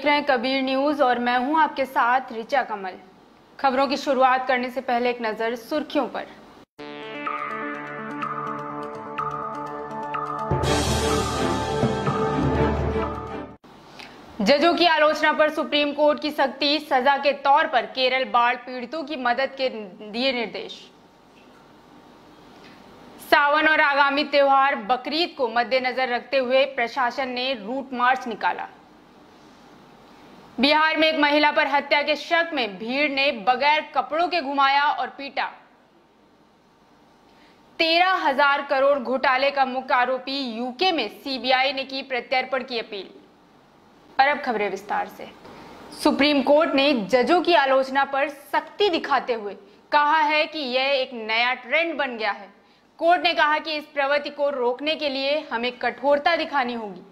देख रहे हैं कबीर न्यूज और मैं हूं आपके साथ ऋचा कमल। खबरों की शुरुआत करने से पहले एक नजर सुर्खियों पर। जजों की आलोचना पर सुप्रीम कोर्ट की सख्ती, सजा के तौर पर केरल बाढ़ पीड़ितों की मदद के दिए निर्देश। सावन और आगामी त्योहार बकरीद को मद्देनजर रखते हुए प्रशासन ने रूट मार्च निकाला। बिहार में एक महिला पर हत्या के शक में भीड़ ने बगैर कपड़ों के घुमाया और पीटा। 13,000 करोड़ घोटाले का मुख्य आरोपी यूके में सीबीआई ने की प्रत्यर्पण की अपील। और अब खबरें विस्तार से। सुप्रीम कोर्ट ने जजों की आलोचना पर सख्ती दिखाते हुए कहा है कि यह एक नया ट्रेंड बन गया है। कोर्ट ने कहा कि इस प्रवृत्ति को रोकने के लिए हमें कठोरता दिखानी होगी।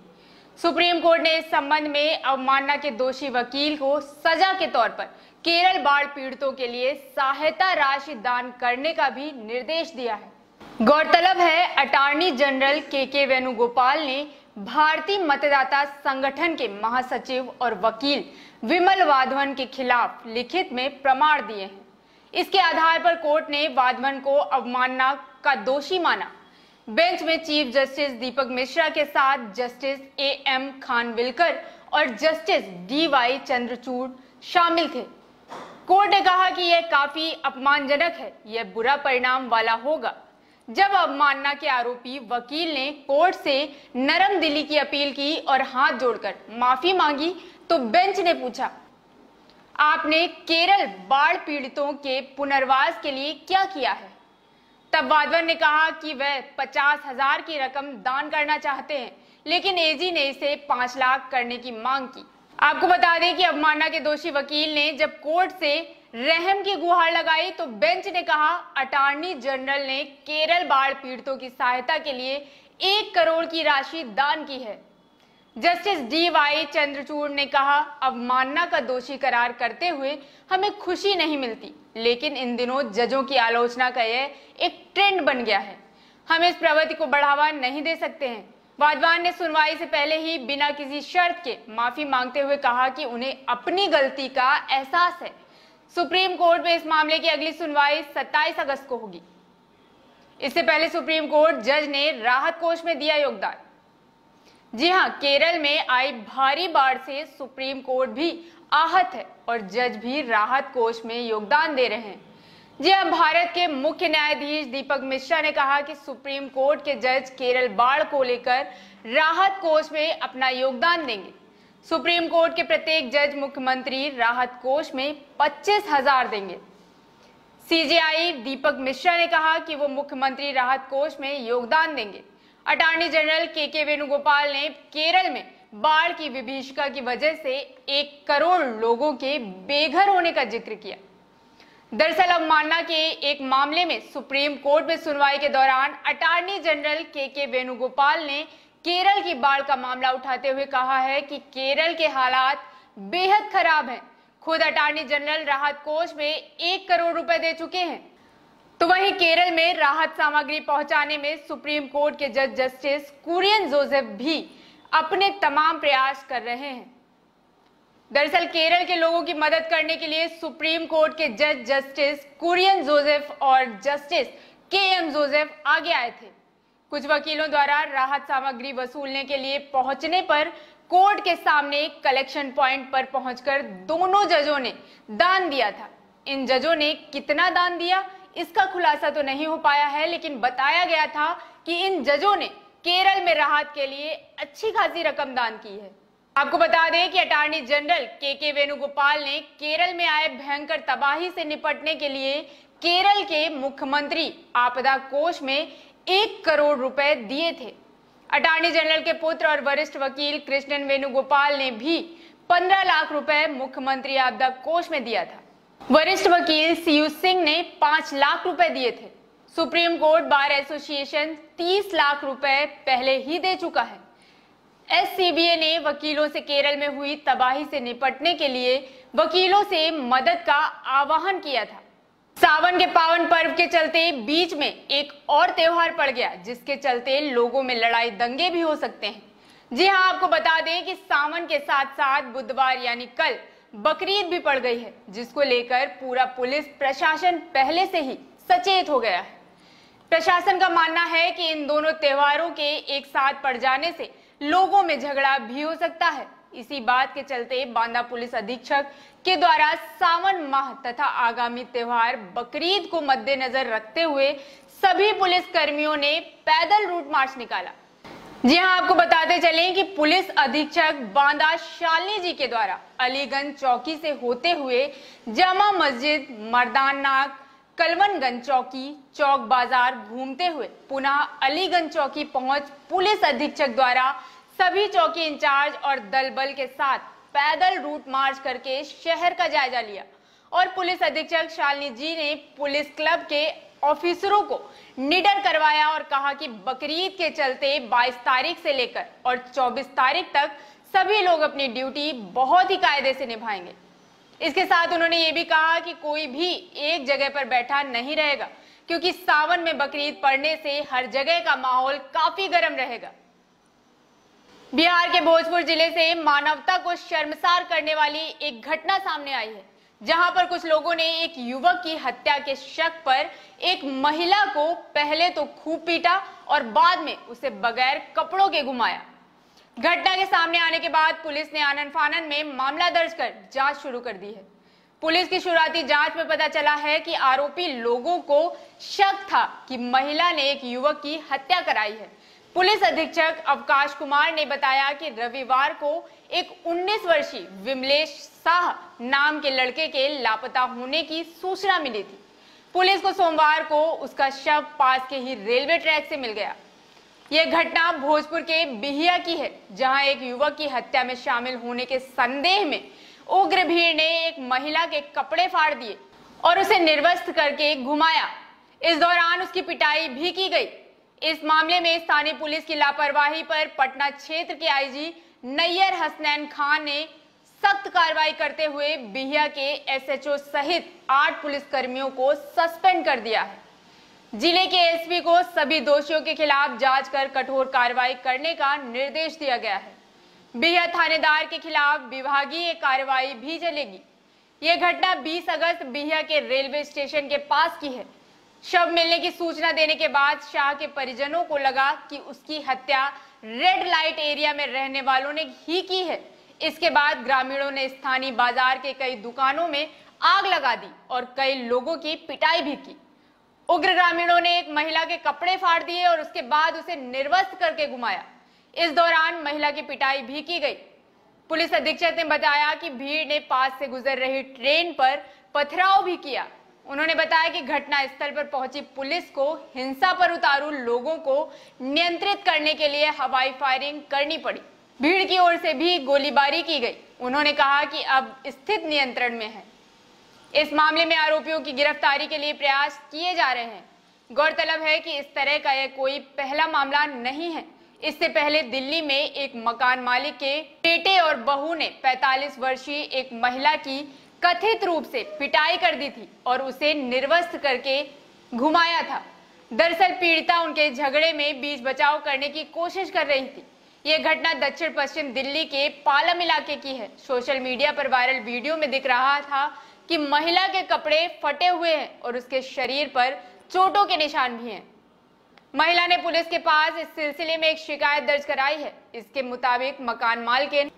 सुप्रीम कोर्ट ने इस संबंध में अवमानना के दोषी वकील को सजा के तौर पर केरल बाढ़ पीड़ितों के लिए सहायता राशि दान करने का भी निर्देश दिया है। गौरतलब है, अटॉर्नी जनरल के वेणुगोपाल ने भारतीय मतदाता संगठन के महासचिव और वकील विमल वाधवन के खिलाफ लिखित में प्रमाण दिए हैं। इसके आधार पर कोर्ट ने वाधवन को अवमानना का दोषी माना। बेंच में चीफ जस्टिस दीपक मिश्रा के साथ जस्टिस ए एम खानविलकर और जस्टिस DY चंद्रचूड़ शामिल थे। कोर्ट ने कहा कि यह काफी अपमानजनक है, यह बुरा परिणाम वाला होगा। जब अवमानना के आरोपी वकील ने कोर्ट से नरम दिली की अपील की और हाथ जोड़कर माफी मांगी तो बेंच ने पूछा, आपने केरल बाढ़ पीड़ितों के पुनर्वास के लिए क्या किया है? तब वाधवन ने कहा कि वह 50,000 की रकम दान करना चाहते हैं, लेकिन एजी ने इसे 5 लाख करने की मांग की। आपको बता दें कि अवमानना के दोषी वकील ने जब कोर्ट से रहम की गुहार लगाई तो बेंच ने कहा, अटॉर्नी जनरल ने केरल बाढ़ पीड़ितों की सहायता के लिए 1 करोड़ की राशि दान की है। जस्टिस DY चंद्रचूड़ ने कहा, अवमानना का दोषी करार करते हुए हमें खुशी नहीं मिलती, लेकिन इन दिनों जजों की आलोचना का यह एक ट्रेंड बन गया है। हम इस प्रवृत्ति को बढ़ावा नहीं दे सकते हैं। वाधवान ने सुनवाई से पहले ही बिना किसी शर्त के माफी मांगते हुए कहा कि उन्हें अपनी गलती का एहसास है। सुप्रीम कोर्ट में इस मामले की अगली सुनवाई 27 अगस्त को होगी। इससे पहले सुप्रीम कोर्ट जज ने राहत कोष में दिया योगदान। जी हां, केरल में आई भारी बाढ़ से सुप्रीम कोर्ट भी आहत है और जज भी राहत कोष में योगदान दे रहे हैं। जी हां, भारत के मुख्य न्यायाधीश दीपक मिश्रा ने कहा कि सुप्रीम कोर्ट के जज केरल बाढ़ को लेकर राहत कोष में अपना योगदान देंगे। सुप्रीम कोर्ट के प्रत्येक जज मुख्यमंत्री राहत कोष में 25,000 देंगे। सीजेआई दीपक मिश्रा ने कहा कि वो मुख्यमंत्री राहत कोष में योगदान देंगे। अटॉर्नी जनरल के वेणुगोपाल ने केरल में बाढ़ की विभीषिका की वजह से 1 करोड़ लोगों के बेघर होने का जिक्र किया। दरअसल अवमानना के एक मामले में सुप्रीम कोर्ट में सुनवाई के दौरान अटॉर्नी जनरल के वेणुगोपाल ने केरल की बाढ़ का मामला उठाते हुए कहा है कि केरल के हालात बेहद खराब हैं। खुद अटॉर्नी जनरल राहत कोष में 1 करोड़ रुपए दे चुके हैं। तो वहीं केरल में राहत सामग्री पहुंचाने में सुप्रीम कोर्ट के जज जस्टिस कुरियन जोसेफ भी अपने तमाम प्रयास कर रहे हैं। दरअसल केरल के लोगों की मदद करने के लिए सुप्रीम कोर्ट के जज जस्टिस कुरियन जोसेफ और जस्टिस KM जोसेफ आगे आए थे। कुछ वकीलों द्वारा राहत सामग्री वसूलने के लिए पहुंचने पर कोर्ट के सामने कलेक्शन प्वाइंट पर पहुंचकर दोनों जजों ने दान दिया था। इन जजों ने कितना दान दिया इसका खुलासा तो नहीं हो पाया है, लेकिन बताया गया था कि इन जजों ने केरल में राहत के लिए अच्छी खासी रकम दान की है। आपको बता दें कि अटॉर्नी जनरल के वेणुगोपाल ने केरल में आए भयंकर तबाही से निपटने के लिए केरल के मुख्यमंत्री आपदा कोष में 1 करोड़ रुपए दिए थे। अटॉर्नी जनरल के पुत्र और वरिष्ठ वकील कृष्णन वेणुगोपाल ने भी 15 लाख रुपए मुख्यमंत्री आपदा कोष में दिया था। वरिष्ठ वकील CU सिंह ने 5 लाख रुपए दिए थे। Supreme court bar association 30 lakh रुपए पहले ही दे चुका है। SCBA ने वकीलों से केरल में हुई तबाही से निपटने के लिए वकीलों से मदद का आह्वान किया था। सावन के पावन पर्व के चलते बीच में एक और त्योहार पड़ गया, जिसके चलते लोगों में लड़ाई दंगे भी हो सकते हैं। जी हाँ, आपको बता दें कि सावन के साथ साथ बुधवार यानी कल बकरीद भी पड़ गई है, जिसको लेकर पूरा पुलिस प्रशासन पहले से ही सचेत हो गया है। प्रशासन का मानना है कि इन दोनों त्योहारों के एक साथ पड़ जाने से लोगों में झगड़ा भी हो सकता है। इसी बात के चलते बांदा पुलिस अधीक्षक के द्वारा सावन माह तथा आगामी त्योहार बकरीद को मद्देनजर रखते हुए सभी पुलिस कर्मियों ने पैदल रूट मार्च निकाला। जी हाँ, आपको बताते चलें कि पुलिस अधीक्षक बांदा शालनी जी के द्वारा अलीगंज चौकी से होते हुए जामा मस्जिद, मर्दान नाग, कलवनगंज चौकी, चौक बाजार घूमते हुए पुनः अलीगंज चौकी पहुंच पुलिस अधीक्षक द्वारा सभी चौकी इंचार्ज और दल बल के साथ पैदल रूट मार्च करके शहर का जायजा लिया और पुलिस अधीक्षक शालनी जी ने पुलिस क्लब के ऑफिसरों को निडर करवाया और कहा कि बकरीद के चलते 22 तारीख से लेकर और 24 तारीख तक सभी लोग अपनी ड्यूटी बहुत ही कायदे से निभाएंगे। इसके साथ उन्होंने ये भी कहा कि कोई भी एक जगह पर बैठा नहीं रहेगा, क्योंकि सावन में बकरीद पड़ने से हर जगह का माहौल काफी गर्म रहेगा। बिहार के भोजपुर जिले से मानवता को शर्मसार करने वाली एक घटना सामने आई है, जहां पर कुछ लोगों ने एक युवक की हत्या के शक पर एक महिला को पहले तो खूब पीटा और बाद में उसे बगैर कपड़ों के घुमाया। घटना के सामने आने के बाद पुलिस ने आनन-फानन में मामला दर्ज कर जांच शुरू कर दी है। पुलिस की शुरुआती जांच में पता चला है कि आरोपी लोगों को शक था कि महिला ने एक युवक की हत्या कराई है। पुलिस अधीक्षक अवकाश कुमार ने बताया कि रविवार को एक 19 वर्षीय विमलेश शाह नाम के लड़के के लापता होने की सूचना मिली थी। पुलिस को सोमवार को उसका शव पास के ही रेलवे ट्रैक से मिल गया। यह घटना भोजपुर के बिहिया की है, जहां एक युवक की हत्या में शामिल होने के संदेह में उग्र भीड़ ने एक महिला के कपड़े फाड़ दिए और उसे निर्वस्त्र करके घुमाया। इस दौरान उसकी पिटाई भी की गई। इस मामले में स्थानीय पुलिस की लापरवाही पर पटना क्षेत्र के आईजी नैयर हसनैन खान ने सख्त कार्रवाई करते हुए बिहिया के एसएचओ सहित 8 पुलिस कर्मियों को सस्पेंड कर दिया है। जिले के एसपी को सभी दोषियों के खिलाफ जांच कर कठोर कार्रवाई करने का निर्देश दिया गया है। बिहिया थानेदार के खिलाफ विभागीय कार्रवाई भी चलेगी। यह घटना 20 अगस्त बिहिया के रेलवे स्टेशन के पास की है। शव मिलने की सूचना देने के बाद शाह के परिजनों को लगा कि उसकी हत्या रेड लाइट एरिया में रहने वालों ने ही की है। इसके बाद ग्रामीणों ने स्थानीय बाजार के कई दुकानों में आग लगा दी और कई लोगों की पिटाई भी की। उग्र ग्रामीणों ने एक महिला के कपड़े फाड़ दिए और उसके बाद उसे निर्वस्त्र करके घुमाया। इस दौरान महिला की पिटाई भी की गई। पुलिस अधीक्षक ने बताया कि भीड़ ने पास से गुजर रही ट्रेन पर पथराव भी किया। उन्होंने बताया कि घटना स्थल पर पहुंची पुलिस को हिंसा पर उतारू लोगों को नियंत्रित करने के लिए हवाई फायरिंग करनी पड़ी। भीड़ की ओर से भी गोलीबारी की गई। उन्होंने कहा कि अब स्थिति नियंत्रण में है। इस मामले में आरोपियों की गिरफ्तारी के लिए प्रयास किए जा रहे हैं। गौरतलब है कि इस तरह का यह कोई पहला मामला नहीं है। इससे पहले दिल्ली में एक मकान मालिक के बेटे और बहू ने 45 वर्षीय एक महिला की कथित रूप से पिटाई कर दी थी और उसे निर्वस्त्र करके घुमाया था। दरअसल पीड़िता उनके झगड़े में बीच बचाव करने की कोशिश कर रही थी। यह घटना दक्षिण पश्चिम दिल्ली के पालम इलाके की है। सोशल मीडिया पर वायरल वीडियो में दिख रहा था कि महिला के कपड़े फटे हुए हैं और उसके शरीर पर चोटों के निशान भी हैं। महिला ने पुलिस के पास इस सिलसिले में एक शिकायत दर्ज कराई है। इसके मुताबिक मकान मालिक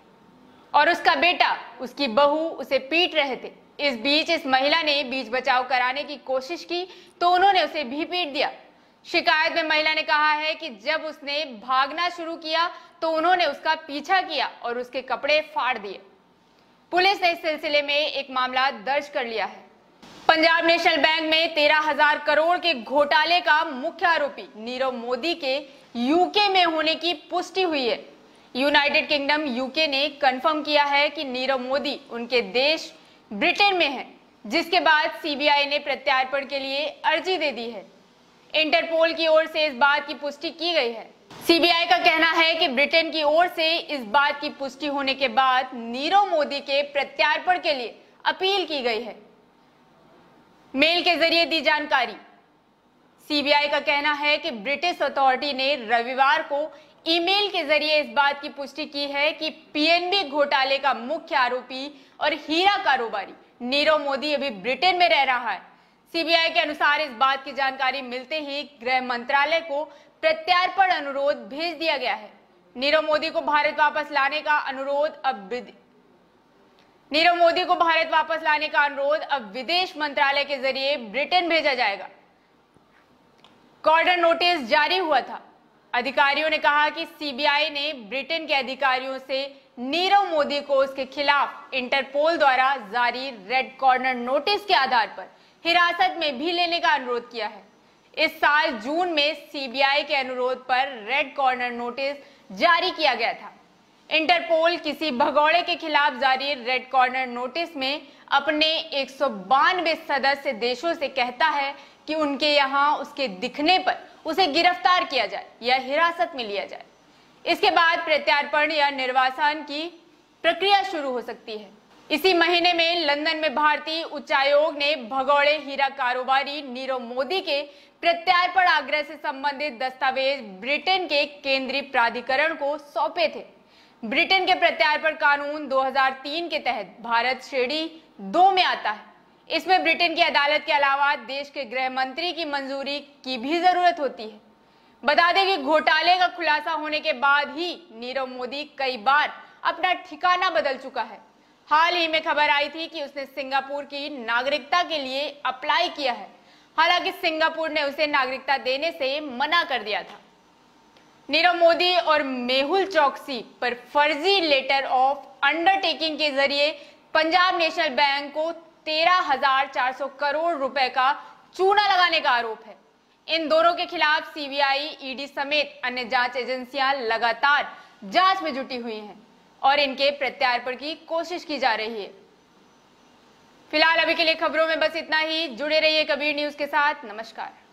और उसका बेटा, उसकी बहू उसे पीट रहे थे। इस बीच इस महिला ने बीच बचाव कराने की कोशिश की तो उन्होंने उसे भी पीट दिया। शिकायत में महिला ने कहा है कि जब उसने भागना शुरू किया तो उन्होंने उसका पीछा किया और उसके कपड़े फाड़ दिए। पुलिस ने इस सिलसिले में एक मामला दर्ज कर लिया है। पंजाब नेशनल बैंक में 13,000 करोड़ के घोटाले का मुख्य आरोपी नीरव मोदी के यूके में होने की पुष्टि हुई है। यूनाइटेड किंगडम यूके ने कंफर्म किया है कि नीरव मोदी उनके देश ब्रिटेन में है, जिसके बाद सीबीआई ने प्रत्यार्पण के लिए अर्जी दे दी है। इंटरपोल की ओर से इस बात की पुष्टि की गई है। सीबीआई का कहना है कि ब्रिटेन की ओर से इस बात की पुष्टि होने के बाद नीरव मोदी के प्रत्यार्पण के लिए अपील की गई है। मेल के जरिए दी जानकारी। सीबीआई का कहना है कि ब्रिटिश अथॉरिटी ने रविवार को ईमेल के जरिए इस बात की पुष्टि की है कि पीएनबी घोटाले का मुख्य आरोपी और हीरा कारोबारी नीरव मोदी अभी ब्रिटेन में रह रहा है। सीबीआई के अनुसार इस बात की जानकारी मिलते ही गृह मंत्रालय को प्रत्यार्पण अनुरोध भेज दिया गया है। नीरव मोदी को भारत वापस लाने का अनुरोध अब विदेश मंत्रालय के जरिए ब्रिटेन भेजा जाएगा। कॉर्डर नोटिस जारी हुआ था। अधिकारियों ने कहा कि सीबीआई ने ब्रिटेन के अधिकारियों से नीरव मोदी को उसके खिलाफ इंटरपोल द्वारा जारी रेड कॉर्नर नोटिस के आधार पर हिरासत में भी लेने का अनुरोध किया है। इस साल जून में सीबीआई के अनुरोध पर रेड कॉर्नर नोटिस जारी किया गया था। इंटरपोल किसी भगोड़े के खिलाफ जारी रेड कॉर्नर नोटिस में अपने 192 सदस्य देशों से कहता है कि उनके यहाँ उसके दिखने पर उसे गिरफ्तार किया जाए या हिरासत में लिया जाए। इसके बाद प्रत्यार्पण या निर्वासन की प्रक्रिया शुरू हो सकती है। इसी महीने में लंदन में भारतीय उच्चायोग ने भगोड़े हीरा कारोबारी नीरव मोदी के प्रत्यार्पण आग्रह से संबंधित दस्तावेज ब्रिटेन के केंद्रीय प्राधिकरण को सौंपे थे। ब्रिटेन के प्रत्यार्पण कानून 2003 के तहत भारत श्रेणी 2 में आता है। इसमें ब्रिटेन की अदालत के अलावा देश के गृह मंत्री की मंजूरी की भी जरूरत होती है। बता दें कि घोटाले का खुलासा होने के बाद ही नीरव मोदी कई बार अपना ठिकाना बदल चुका है। हाल ही में खबर आई थी कि उसने सिंगापुर की नागरिकता के लिए अप्लाई किया है, हालांकि सिंगापुर ने उसे नागरिकता देने से मना कर दिया था। नीरव मोदी और मेहुल चौकसी पर फर्जी लेटर ऑफ अंडरटेकिंग के जरिए पंजाब नेशनल बैंक को 13,400 करोड़ रुपए का चूना लगाने का आरोप है। इन दोनों के खिलाफ सीबीआई, ईडी समेत अन्य जांच एजेंसियां लगातार जांच में जुटी हुई हैं और इनके प्रत्यार्पण की कोशिश की जा रही है। फिलहाल अभी के लिए खबरों में बस इतना ही। जुड़े रहिए कबीर न्यूज के साथ। नमस्कार।